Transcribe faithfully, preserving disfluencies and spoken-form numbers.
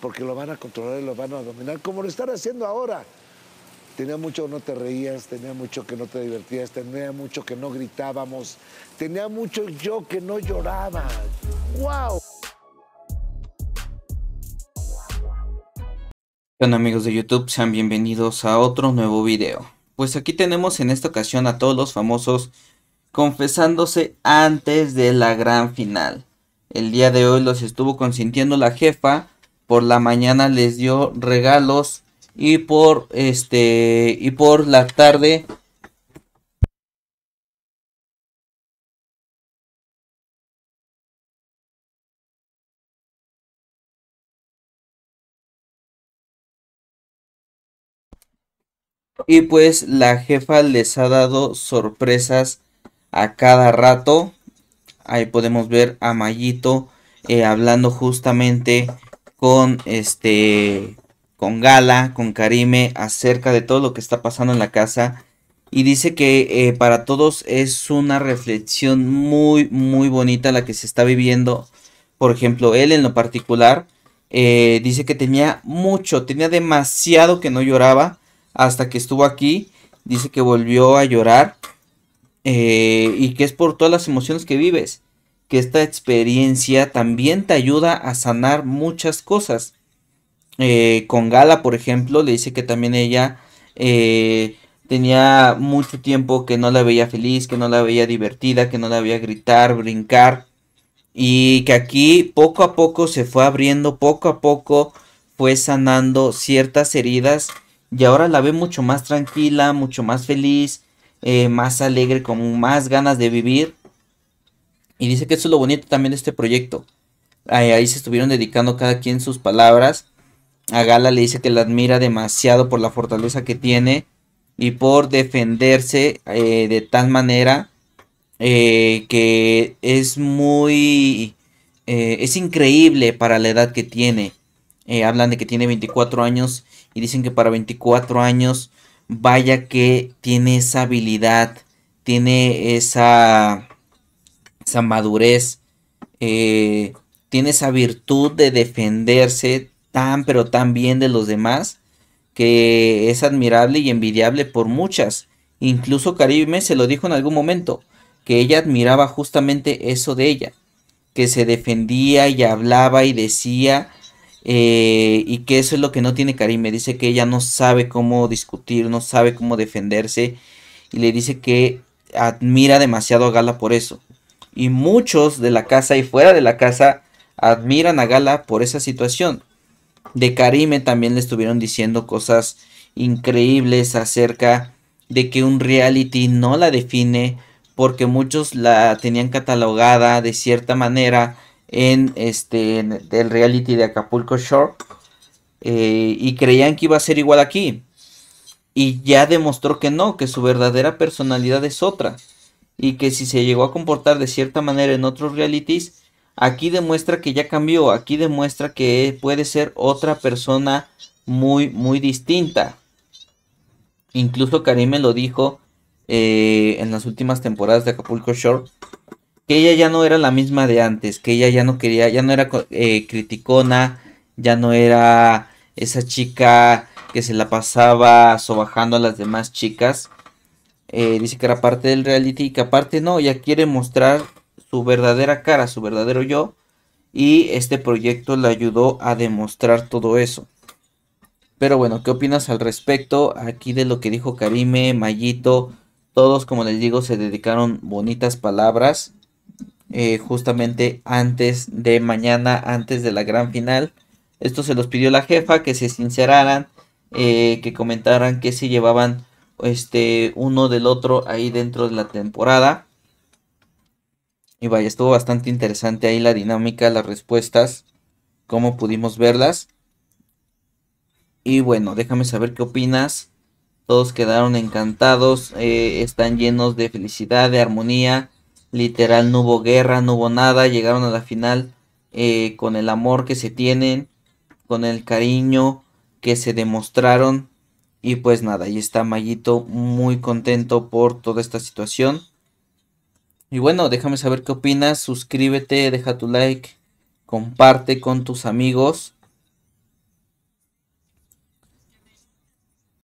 porque lo van a controlar y lo van a dominar, como lo están haciendo ahora. Tenía mucho que no te reías, tenía mucho que no te divertías, tenía mucho que no gritábamos, tenía mucho yo que no lloraba. ¡Wow! Bueno, amigos de YouTube, sean bienvenidos a otro nuevo video. Pues aquí tenemos en esta ocasión a todos los famosos confesándose antes de la gran final. El día de hoy los estuvo consintiendo la jefa, por la mañana les dio regalos. Y por este y por la tarde y pues la jefa les ha dado sorpresas a cada rato. Ahí podemos ver a Mayito eh, hablando justamente con este con Gala, con Karime, acerca de todo lo que está pasando en la casa. Y dice que eh, para todos es una reflexión muy, muy bonita la que se está viviendo. Por ejemplo, él en lo particular eh, dice que tenía mucho, tenía demasiado que no lloraba hasta que estuvo aquí. Dice que volvió a llorar eh, y que es por todas las emociones que vives. Que esta experiencia también te ayuda a sanar muchas cosas. Eh, con Gala, por ejemplo, le dice que también ella eh, tenía mucho tiempo que no la veía feliz, que no la veía divertida, que no la veía gritar, brincar. Y que aquí poco a poco se fue abriendo, poco a poco fue sanando ciertas heridas. Y ahora la ve mucho más tranquila, mucho más feliz, eh, más alegre, con más ganas de vivir. Y dice que eso es lo bonito también de este proyecto. Ahí, ahí se estuvieron dedicando cada quien sus palabras. A Gala le dice que la admira demasiado por la fortaleza que tiene y por defenderse eh, de tal manera eh, que es muy... Eh, es increíble para la edad que tiene. Eh, hablan de que tiene veinticuatro años y dicen que para veinticuatro años vaya que tiene esa habilidad, tiene esa, esa madurez, eh, tiene esa virtud de defenderse tan pero tan bien de los demás, que es admirable y envidiable por muchas. Incluso Karime se lo dijo en algún momento, que ella admiraba justamente eso de ella, que se defendía y hablaba y decía, eh, y que eso es lo que no tiene Karime. Dice que ella no sabe cómo discutir, no sabe cómo defenderse, y le dice que admira demasiado a Gala por eso. Y muchos de la casa y fuera de la casa admiran a Gala por esa situación. De Karime también le estuvieron diciendo cosas increíbles acerca de que un reality no la define, porque muchos la tenían catalogada de cierta manera en este en el reality de Acapulco Shore eh, y creían que iba a ser igual aquí, y ya demostró que no, que su verdadera personalidad es otra, y que si se llegó a comportar de cierta manera en otros realities, aquí demuestra que ya cambió, aquí demuestra que puede ser otra persona muy, muy distinta. Incluso Karime lo dijo eh, en las últimas temporadas de Acapulco Shore, que ella ya no era la misma de antes, que ella ya no quería, ya no era eh, criticona, ya no era esa chica que se la pasaba sobajando a las demás chicas. Eh, dice que era parte del reality y que aparte no, ella quiere mostrar su verdadera cara, su verdadero yo, y este proyecto le ayudó a demostrar todo eso. Pero bueno, ¿qué opinas al respecto aquí de lo que dijo Karime, Mayito? Todos, como les digo, se dedicaron bonitas palabras eh, justamente antes de mañana, antes de la gran final. Esto se los pidió la jefa, que se sinceraran, eh, que comentaran que se llevaban este, uno del otro ahí dentro de la temporada. Y vaya, estuvo bastante interesante ahí la dinámica, las respuestas, cómo pudimos verlas. Y bueno, déjame saber qué opinas. Todos quedaron encantados, eh, están llenos de felicidad, de armonía. Literal, no hubo guerra, no hubo nada. Llegaron a la final eh, con el amor que se tienen, con el cariño que se demostraron. Y pues nada, ahí está Mayito muy contento por toda esta situación. Y bueno, déjame saber qué opinas, suscríbete, deja tu like, comparte con tus amigos